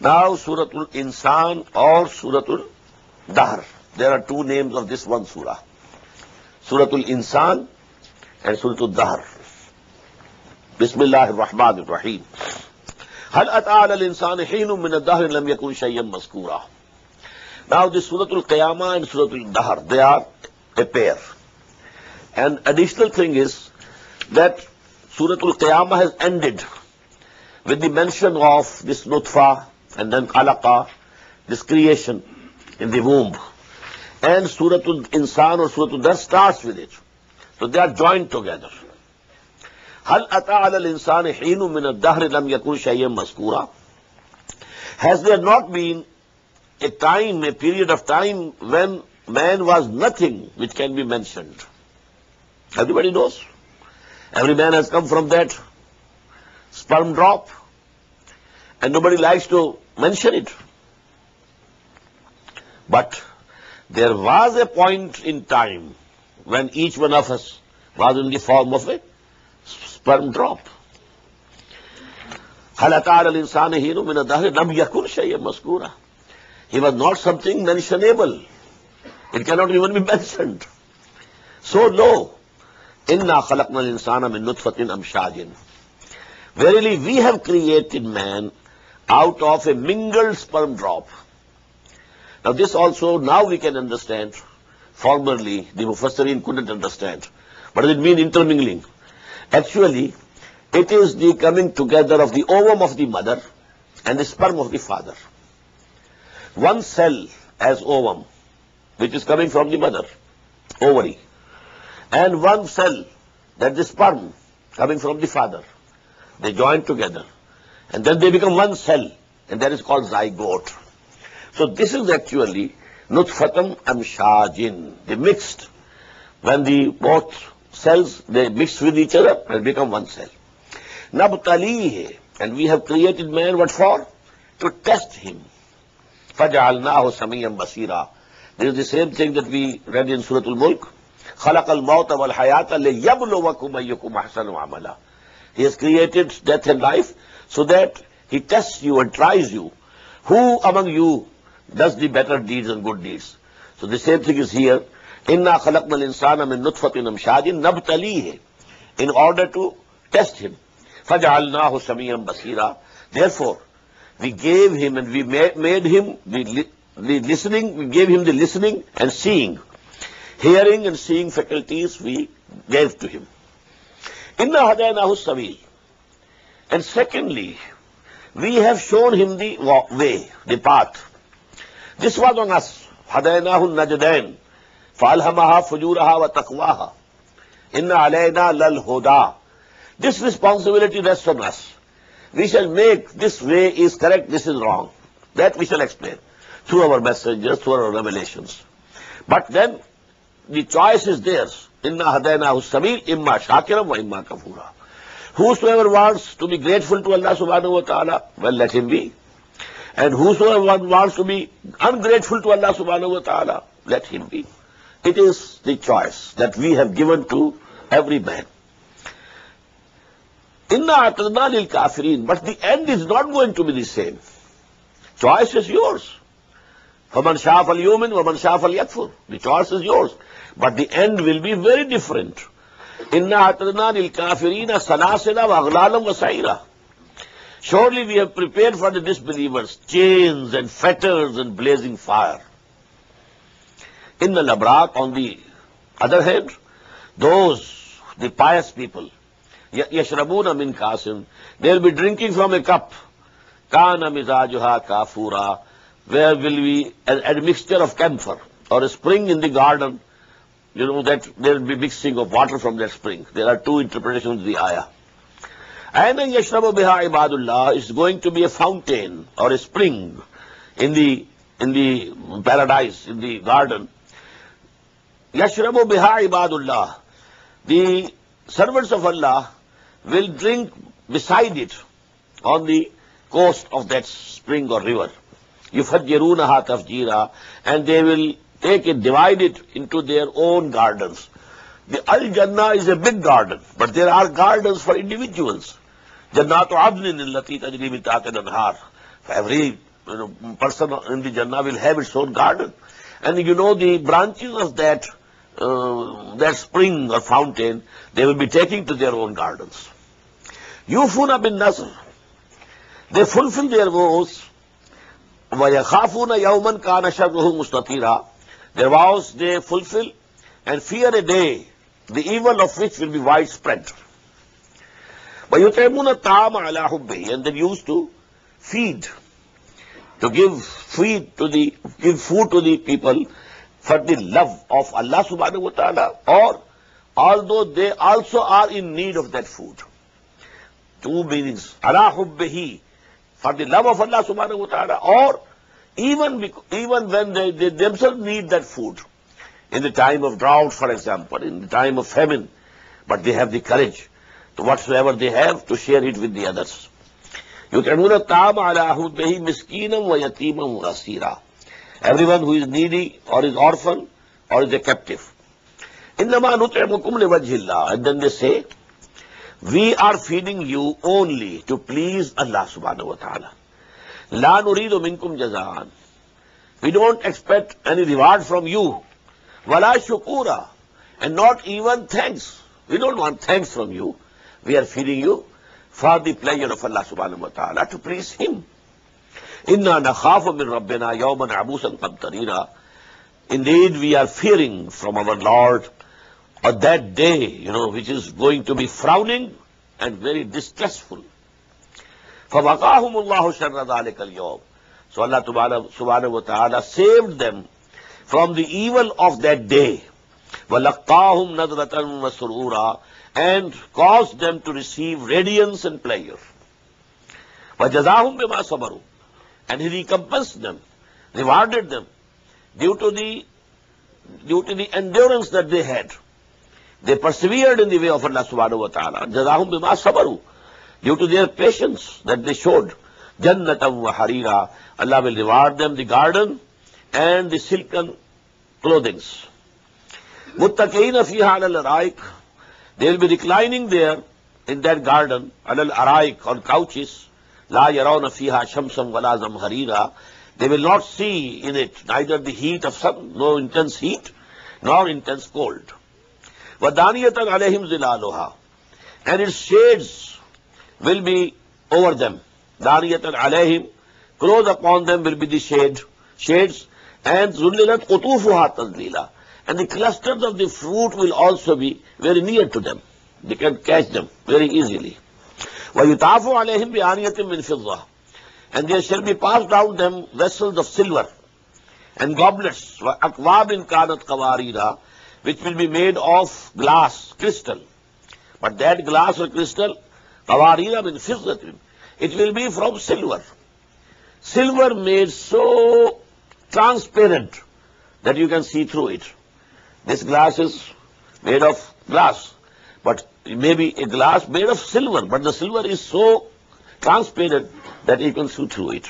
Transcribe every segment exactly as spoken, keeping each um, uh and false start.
Now Surah Al-Insan or Surah Al-Dahr. There are two names of this one surah. Surah Al-Insan and Surah Al-Dahr. Bismillahir Rahmanir Rahim. Hal ata'ala al-insani heenun min ad-dahr lam yakun shay'an mazkura. Now this Surah Al-Qiyamah and Surah Al-Dahr, they are a pair. And additional thing is that Surah Al-Qiyamah has ended with the mention of this nutfa and then alaqa, this creation in the womb. And Surah Al-Insan or Surah Al-Dahr starts with it. So they are joined together. Hal ata'ala al-insani heenun min ad-dahr lam yakun shay'an mazkura. Has there not been a time, a period of time when man was nothing which can be mentioned? Everybody knows. Every man has come from that sperm drop, and nobody likes to mention it. But there was a point in time when each one of us was in the form of a sperm drop. Hal ata'ala al-insani heenun min ad-dahr lam yakun shay'an mazkura. He was not something mentionable. It cannot even be mentioned. So no. Inna khalaqna al-insana min nutfatin amshajin. Verily, we have created man out of a mingled sperm drop. Now this also, now we can understand. Formerly, the Mufassirin couldn't understand. What does it mean, intermingling? Actually, it is the coming together of the ovum of the mother and the sperm of the father. One cell as ovum, which is coming from the mother, ovary, and one cell, that is sperm, coming from the father. They join together, and then they become one cell, and that is called zygote. So this is actually nutfatam amshajin, they mixed. When the both cells, they mix with each other and become one cell. Nabtalihi, and we have created man, what for? To test him. فَجَعَلْنَاهُ سَمِيًّا بَصِيرًا. This is the same thing that we read in Surah Al Mulk. خَلَقَ الْمَوْتَ وَالْحَيَاةَ لِيَبْلُوَكُمْ أَيُّكُمْ أَحْسَنُ عَمَلًا. He has created death and life so that he tests you and tries you. Who among you does the better deeds and good deeds? So the same thing is here. إِنَّا خَلَقْنَا الْإِنسَانَ مِن نُطْفَةٍ أَمْشَاجٍ نَبْتَلِيهِ. In order to test him. فَجَعَلْنَاهُ سَمِيًّا بَصِيرًا. Therefore, we gave him and we made him the, the listening, we gave him the listening and seeing. Hearing and seeing faculties we gave to him. إِنَّا هَدَيْنَاهُ السَّبِيلَ. And secondly, we have shown him the way, the path. This was on us. هَدَيْنَاهُ النَّجْدَيْنِ فَأَلْهَمَهَا فُجُورَهَا وَتَقْوَاهَا إِنَّ عَلَيْنَا لَلْهُدَى. This responsibility rests on us. We shall make this way is correct, this is wrong. That we shall explain through our messengers, through our revelations. But then the choice is theirs. Inna hadaynahu as-sabil imma shakiran wa imma kafura. Whosoever wants to be grateful to Allah subhanahu wa ta'ala, well, let him be. And whosoever wants to be ungrateful to Allah subhanahu wa ta'ala, let him be. It is the choice that we have given to every man. Inna atadna lil kafirin. But the end is not going to be the same. Choice is yours. فَمَنْ شَاءَ فَلْيُؤْمِنْ وَمَنْ شَاءَ فَلْيَكْفُرْ. The choice is yours. But the end will be very different. إِنَّا أَعْتَدْنَا لِلْكَافِرِينَ سَلَاسِلَ وَأَغْلَالًا وَسَعِيرًا. Surely we have prepared for the disbelievers chains and fetters and blazing fire. In the labrak, on the other hand, those, the pious people, يَشْرَبُونَ مِنْ كَاسٍ, they'll be drinking from a cup. كَانَ مِزَاجُهَا كَافُورًا. Where will be an admixture of camphor, or a spring in the garden. You know that there will be mixing of water from that spring. There are two interpretations of the ayah. And yashrabu biha ibadullah is going to be a fountain or a spring in the in the paradise, in the garden. Yashrabu biha ibadullah. The servants of Allah will drink beside it on the coast of that spring or river. يُفَجِّرُونَهَا تَفْجِيرًا. And they will take it, divide it into their own gardens. The Al-Jannah is a big garden, but there are gardens for individuals. جَنَّاتُ عَدْنٍ الَّتِي تَجْرِي مِن تَحْتِهَا الْأَنْهَارُ. Every you know, person in the Jannah will have its own garden. And you know, the branches of that, uh, that spring or fountain, they will be taking to their own gardens. Yufuna bin Nasr, they fulfill their vows. وَيَخَافُونَ يَوْمًا كَانَ شَرُّهُ مُسْتَطِيرًا. Their vows they fulfill and fear a day, the evil of which will be widespread. وَيُطْعِمُونَ الطَّعَامَ عَلَىٰ حُبِّهِ. And they used to feed, to give feed to the, give food to the people for the love of Allah subhanahu wa ta'ala, or although they also are in need of that food. Two meanings, عَلَىٰ حُبِّهِ, for the love of Allah subhanahu wa ta'ala, or even, because, even when they, they themselves need that food, in the time of drought, for example, in the time of famine, but they have the courage to whatsoever they have to share it with the others. Everyone who is needy or is orphan or is a captive. And then they say, we are feeding you only to please Allah subhanahu wa ta'ala. La nuridu minkum jazaan. We don't expect any reward from you. Wala shukura. And not even thanks. We don't want thanks from you. We are feeding you for the pleasure of Allah subhanahu wa ta'ala, to please Him. Inna nakhafu min rabbina yawman abusan qamtarina. Indeed, we are fearing from our Lord on that day, you know, which is going to be frowning and very distressful. فَوَقَاهُمُ اللَّهُ شَرَّ ذَلِكَ الْيَوْمِ. So Allah subhanahu wa ta'ala saved them from the evil of that day. وَلَقَّاهُمْ نَظْرَةً وَسُرُورًا, and caused them to receive radiance and pleasure. وَجَزَاهُمْ بِمَا صَبَرُوا, and He recompensed them, rewarded them, due to the, due to the endurance that they had. They persevered in the way of Allah subhanahu wa ta'ala. Jazahum bima sabaru, due to their patience that they showed. Jannatam wa harira, Allah will reward them the garden and the silken clothings. Muttaqeena fiha alal araik, they will be reclining there in that garden, alal araik, on couches. La yarawna fiha shamsam wala zamharira, they will not see in it neither the heat of sun, no intense heat, nor intense cold. وَدَانِيَةً عَلَيْهِمْ ظِلَالُهَا, and its shades will be over them. دَانِيَةً عَلَيْهِمْ, close upon them will be the shade, shades. And ذُلِّلَتْ قُطُوفُهَا تَذْلِيلًا, and the clusters of the fruit will also be very near to them. They can catch them very easily. وَيُطَافُ عَلَيْهِمْ بِآنِيَةٍ مِّن فِضَّةٍ, and there shall be passed down them vessels of silver and goblets. وَأَكْوَابٍ كَانَتْ قَوَارِيرًا, which will be made of glass, crystal. But that glass or crystal, qawarira min fiddatin, it will be from silver. Silver made so transparent that you can see through it. This glass is made of glass, but maybe a glass made of silver, but the silver is so transparent that you can see through it.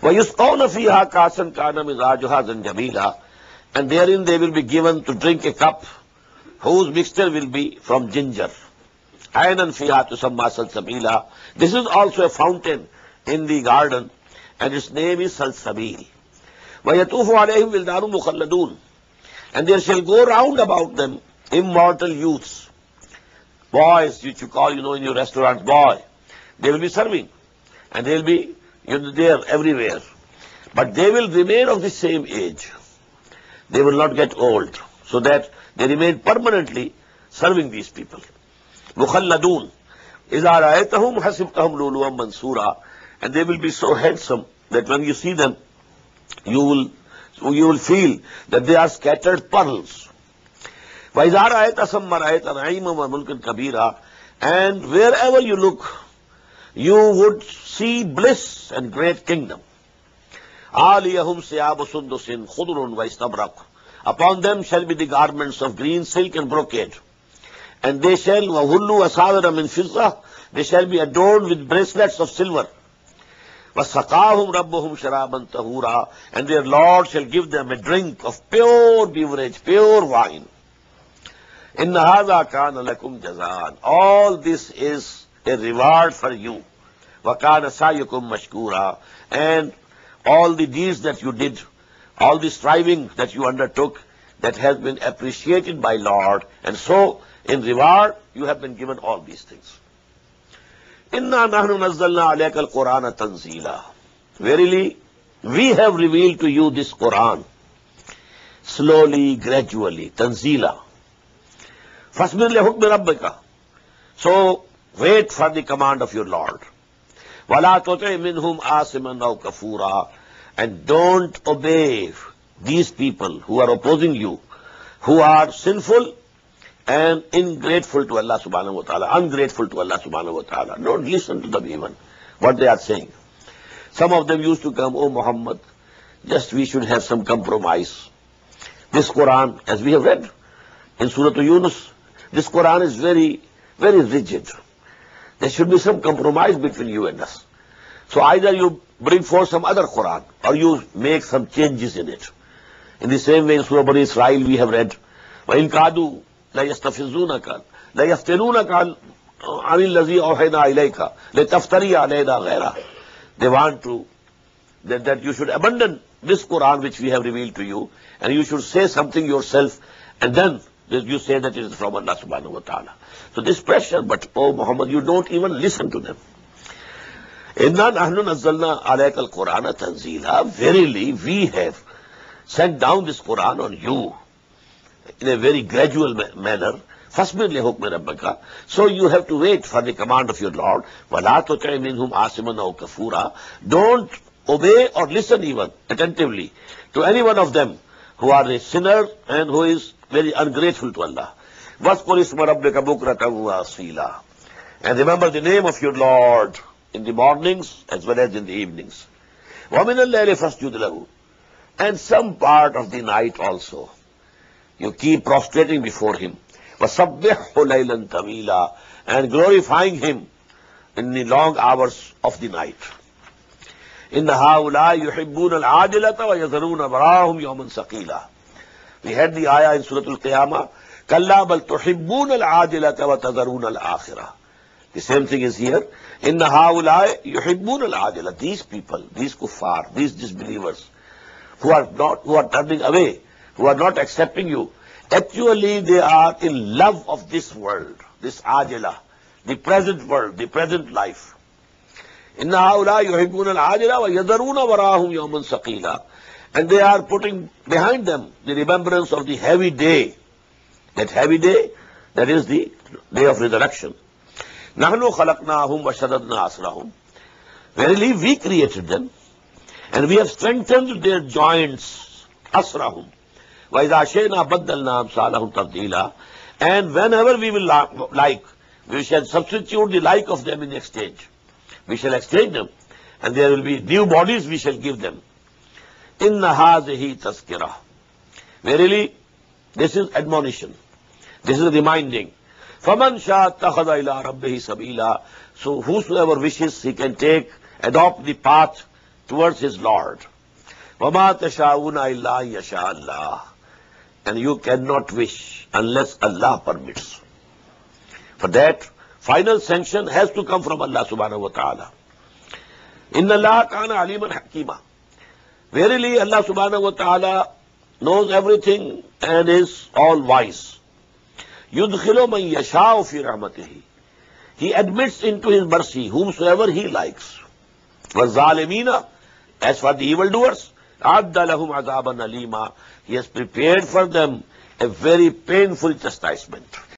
وَيُسْقَوْنَ فِيهَا كَاسًا كَانَ مِزَاجُهَا زَنْجَبِيلًا, and therein they will be given to drink a cup whose mixture will be from ginger. This is also a fountain in the garden, and its name is Salsabil. And there shall go round about them immortal youths, boys, which you call, you know, in your restaurant, boy. They will be serving, and they will be, you know, there everywhere. But they will remain of the same age. They will not get old, so that they remain permanently serving these people. Mukhalladun, idha ra'aytahum hasibtahum luluwan mansura, and they will be so handsome that when you see them, you will you will feel that they are scattered pearls. Wa idha ra'ayta samma ra'ayta na'iman wa mulkan kabira, and wherever you look, you would see bliss and great kingdom. Upon them shall be the garments of green silk and brocade, and they shall they shall be adorned with bracelets of silver. And their Lord shall give them a drink of pure beverage, pure wine. All this is a reward for you. وَكَانَ سَعْيُكُمْ مَشْكُورًا. And all the deeds that you did, all the striving that you undertook, that has been appreciated by Lord, and so in reward you have been given all these things. Inna nahnu nazzalna alayka al-Qur'ana tanzila. Verily, we have revealed to you this Qur'an slowly, gradually, tanzila. Fasbir li hukmi rabbika. So wait for the command of your Lord. Wala tuti minhum asiman aw kafura. And don't obey these people who are opposing you, who are sinful and ingrateful to Allah subhanahu wa ta'ala, ungrateful to Allah subhanahu wa ta'ala. Don't listen to them even, what they are saying. Some of them used to come, "Oh Muhammad, just we should have some compromise. This Quran," as we have read in Surah Yunus, this Quran is very, very rigid. There should be some compromise between you and us. So either you bring forth some other Quran, or you make some changes in it. In the same way in Surah Bani Israel we have read, وَإِنْ كَادُوا لَيَسْتَفِزُّونَكَ لَيَفْتِنُونَكَ عَنِ الَّذِي أَوْحَيْنَا إِلَيْكَ لِتَفْتَرِيَ عَلَيْنَا غَيْرَهُ. They want to, that, that you should abandon this Quran which we have revealed to you, and you should say something yourself, and then you say that it is from Allah subhanahu wa ta'ala. So this pressure, but oh Muhammad, you don't even listen to them. Inna nahnu nazzalna alayka al-Qur'ana tanzila. Verily, we have sent down this Qur'an on you in a very gradual ma manner. Fasbir li hukmi rabbika. So you have to wait for the command of your Lord. Wala tuti minhum asiman aw kafura. Don't obey or listen even attentively to any one of them who are a sinner and who is very ungrateful to Allah. Wazkur isma rabbika bukratan wa asila. And remember the name of your Lord in the mornings as well as in the evenings. وَمِنَ اللَّيْلِ فَاسْجُدْ لَهُ. And some part of the night also, you keep prostrating before him. وَسَبِّحْهُ لَيْلًا طَوِيلًا. And glorifying him in the long hours of the night. إِنَّ هَؤُلَاءِ يُحِبُّونَ الْعَاجِلَةَ وَيَذَرُونَ وَرَاءَهُمْ يَوْمًا ثَقِيلًا. We had the ayah in Surah Al-Qiyamah, كَلَّا بَلْ تُحِبُّونَ الْعَاجِلَةَ وَتَذَرُونَ الْآخِرَةَ. The same thing is here. Inna haulai yuhibbun al-ajala. These people, these kuffar, these disbelievers, who are not, who are turning away, who are not accepting you, actually they are in love of this world, this ajala, the present world, the present life. Inna haulai yuhibbun al-ajala wa yadaruna warahum yawman saqila. And they are putting behind them the remembrance of the heavy day. That heavy day, that is the day of resurrection. Nahnu khalaqnahum wa shaddadna asrahum. Verily, we created them, and we have strengthened their joints, asrahum. Wa idha shayna baddalna amsalahum tabdila. And whenever we will like, we shall substitute the like of them in exchange. We shall exchange them, and there will be new bodies we shall give them. Inna hazihi tazkirah. Verily, this is admonition. This is reminding. فَمَنْ شَاءَ اتَّخَذَ إِلَىٰ رَبِّهِ سَبِيلًا. So whosoever wishes, he can take, adopt the path towards his Lord. وَمَا تَشَاءُونَ إِلَّا يَشَاءَ اللَّهُ. And you cannot wish unless Allah permits. For that, final sanction has to come from Allah subhanahu wa ta'ala. إِنَّ اللَّهَ كَانَ عَلِيمًا حَكِيمًا. Verily, Allah subhanahu wa ta'ala knows everything and is all-wise. يُدْخِلُ مَنْ يَشَاءُ فِي رَحْمَتِهِ. He admits into his mercy whomsoever he likes. وَالظَّالِمِينَ. As for the evildoers, عَدَّ لَهُمْ عَذَابًا أَلِيمًا. He has prepared for them a very painful chastisement.